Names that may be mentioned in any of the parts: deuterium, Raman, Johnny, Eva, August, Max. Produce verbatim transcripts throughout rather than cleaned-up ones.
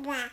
बेटा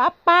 Papa,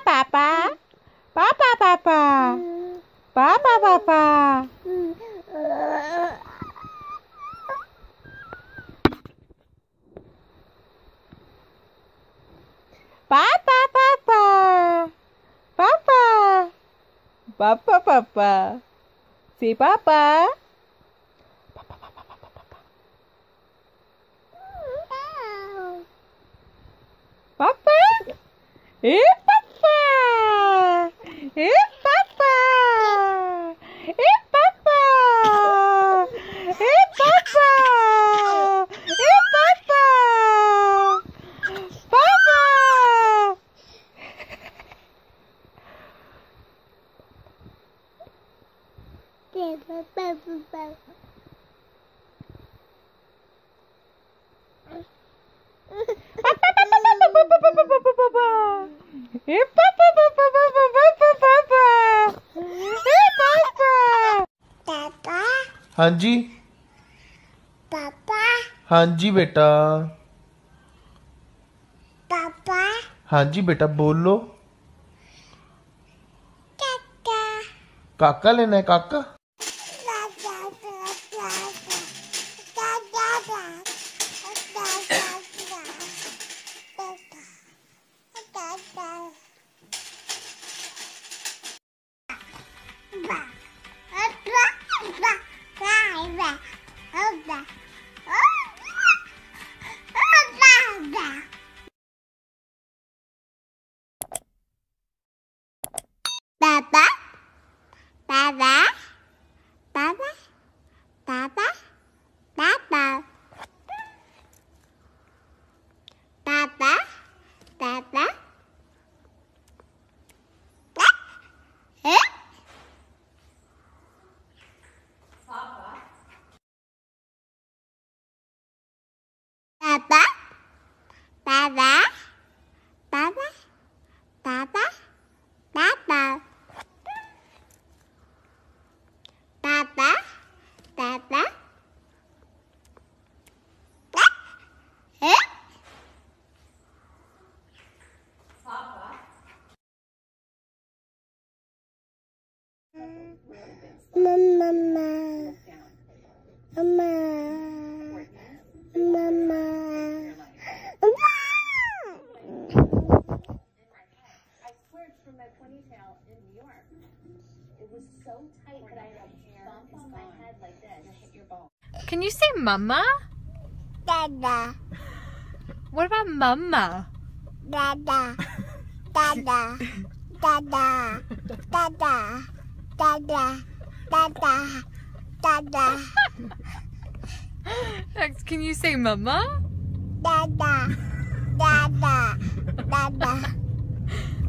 Papa, Papa, Papa, Papa, Papa. Papa, Papa, Papa, Papa, Papa, see Papa. Papa, Papa, Papa, Papa, Papa, eh, Papa, eh, Papa, eh, Papa, eh, Papa, eh, Papa. Papa, Papa, हाँ जी पापा। हाँ जी बेटा पापा। हाँ जी बेटा बोलो। काका। काका लेना है काका। Papa, Papa, Papa, Papa, Papa, Papa, Papa, eh? Papa, Papa, Papa, Papa, Papa, Papa. Papa, Papa, eh? Papa, Mama, Mama, Mama, Mama. I swerved from my ponytail in New York. It was so tight that I had a bump on my head like this. I hit your ball. Can you say mama? Dada. What about mama? Dada. Dada. Dada. Dada. Dada. Dada. Dada. Max, can you say mama? Dada. Dada. Dada.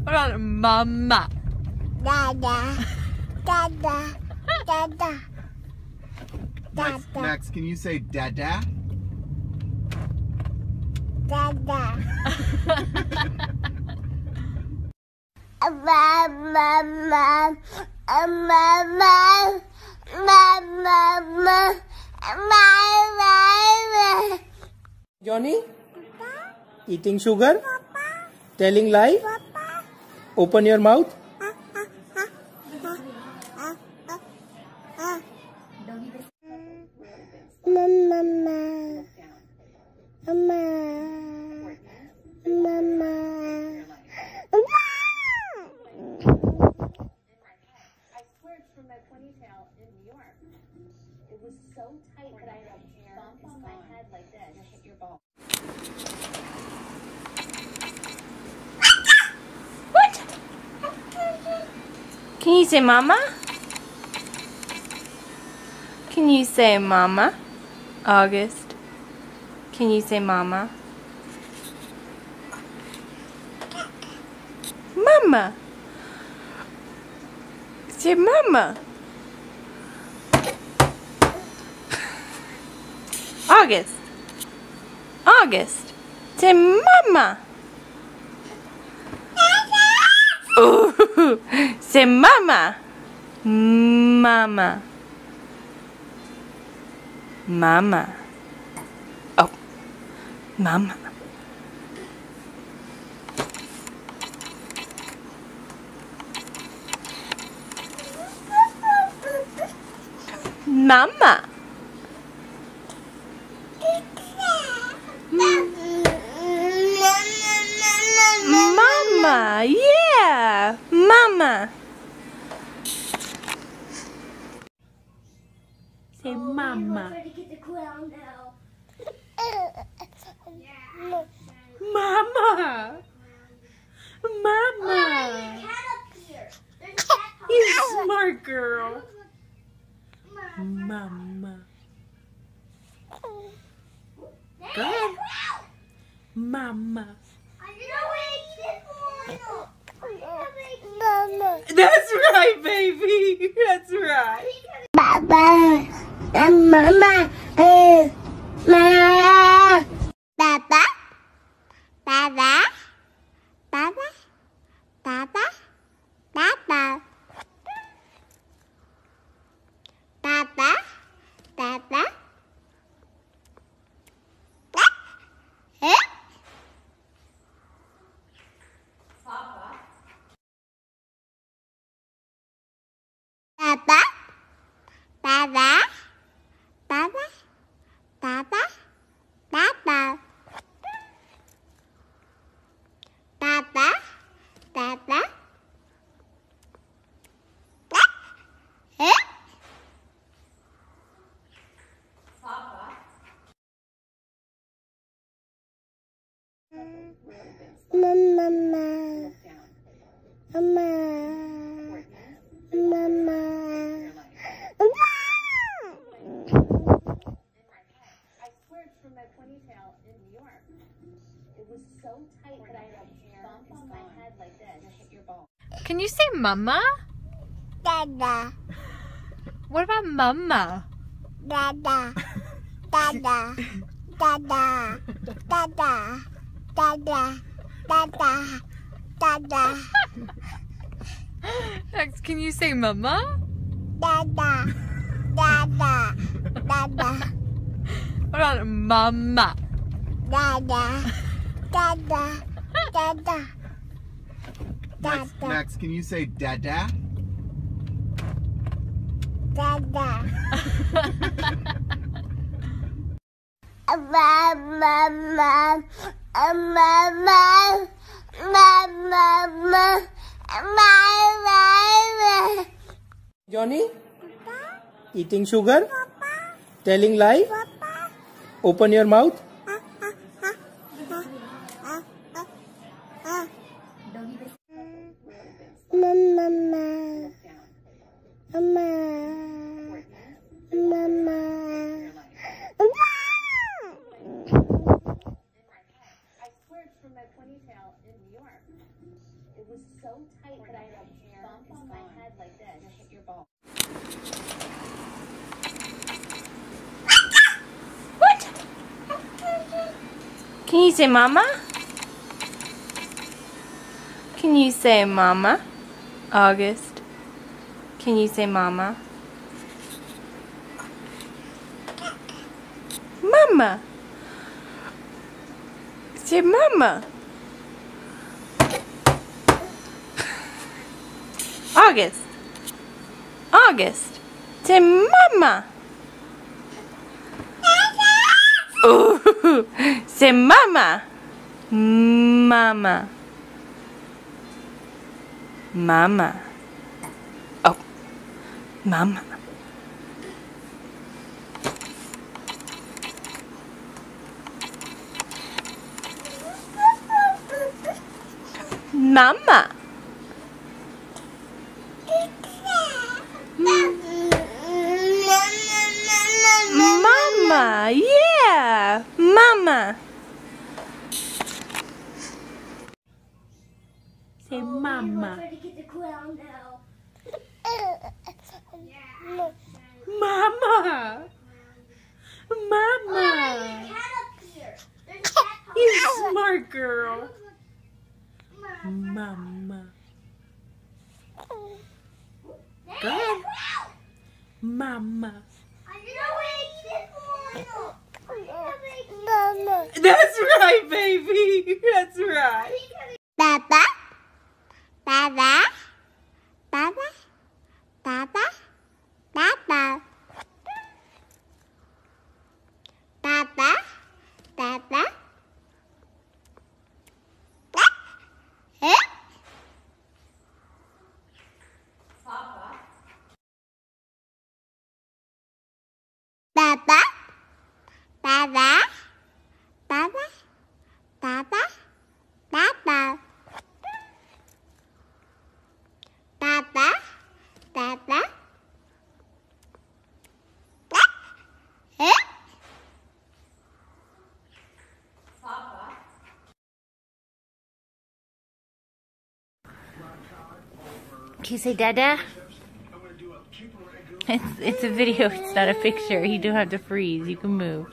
What about mama? Dada. Dada. Dada. Dada. Max, Max, can you say dada? Dada. Mama, mama, mama, mama. Johnny? Papa? Eating sugar? Papa? Telling lie? Papa? Open your mouth. Mama, mama, mama. I swerved from my ponytail in New York. It was so tight that I had a bump on my head like this and hit your ball. What? Can you say mama? Can you say mama? August, can you say mama? Mama! Say mama! August! August! Say mama! Ooh, say mama! Mama! Mama. Oh, mama. Mama. Mama, yeah, mama. Say mama. Well, no. Mama! Mama! You smart girl! Mama! Go! Mama! That's right, baby! That's right! Mama! Mama! Hey, Mama. Papa, Papa, Papa, Papa, Papa, Papa, Papa, Papa, Papa, Papa, Papa, Papa. Papa, Papa, Papa, Papa, eh? Papa, Mama, Mama, Mama, Mama. From my ponytail in New York. It was so tight that I had a bump on my head like this and hit your ball. Can you say mama? Dada. What about mama? Dada. Dada. Dada. Dada. Dada. Dada. Dada. Max, can you say mama? Dada. Dada. Dada. What about mama? Dada. Dada. Dada. Dada. Max, can you say dada? Dada. Mama. Mama. Mama. Mama. Johnny? Papa? Eating sugar? Papa? Telling lie? Papa? Open your mouth. Mama, mama, mama, mama. I swerved from my ponytail in New York. It was so tight that I had a bump on my head like this and hit your ball. Can you say mama? Can you say mama? August. Can you say mama? Mama. Say mama. August. August. Say mama. Ooh, say mama. Mama. Mama. Oh. Mama. Mama. Mama. Yeah. Mama. Say mama. Mama. Mama. You smart girl. Mama. Go. Mama. Mama. That's right, baby. That's right. Baba. Baba. Baba. Baba. Baba. Baba. Baba. Baba, Baba, Baba, Baba, Baba, Baba, Baba, can you say dada? It's, it's a video, it's not a picture. You don't have to freeze, you can move.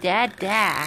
Dada! Dada!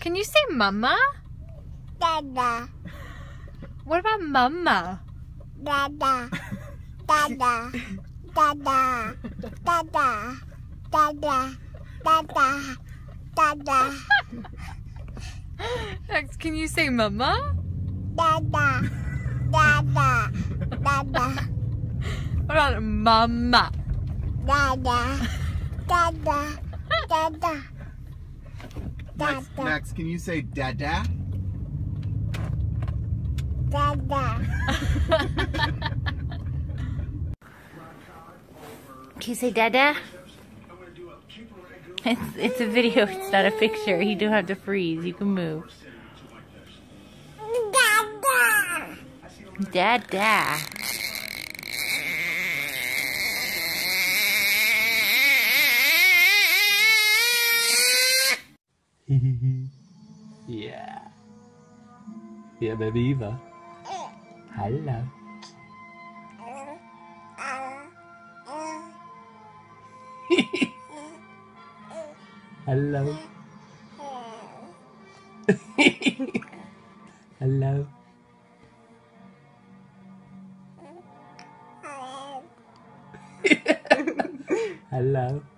Can you say mama? Dada. What about mama? Dada. Dada. Dada. Dada. Dada. Dada. Dada. Max, can you say mama? Dada. Dada. Dada. What about mama? Dada. Dada. Dada. Max, Max, can you say dada? Dada. Can you say dada? It's, it's a video, it's not a picture. You don't have to freeze, you can move. Dada! Dada! Yeah. Yeah, baby Eva. Hello. Hello. Hello. Hello.